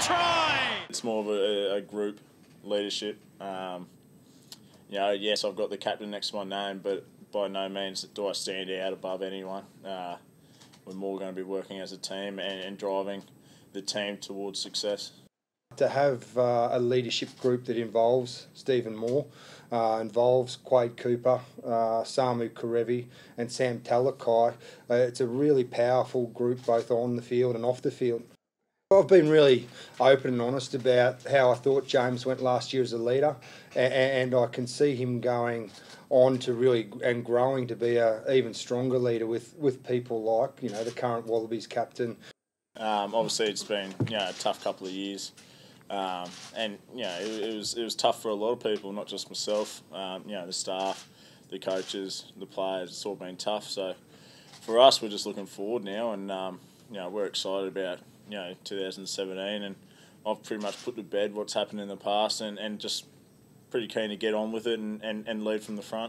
try! It's more of a group leadership. You know, yes, I've got the captain next to my name, but by no means do I stand out above anyone. We're more going to be working as a team and driving the team towards success. To have a leadership group that involves Stephen Moore, involves Quade Cooper, Samu Karevi and Sam Talakai, it's a really powerful group both on the field and off the field. I've been really open and honest about how I thought James went last year as a leader, and I can see him going on to really and growing to be a even stronger leader with people like, you know, the current Wallabies captain. Obviously, it's been, you know, a tough couple of years, and you know it was tough for a lot of people, not just myself. You know, the staff, the coaches, the players. It's all been tough. So for us, we're just looking forward now, and you know, we're excited about, you know, 2017, and I've pretty much put to bed what's happened in the past, and just pretty keen to get on with it and lead from the front.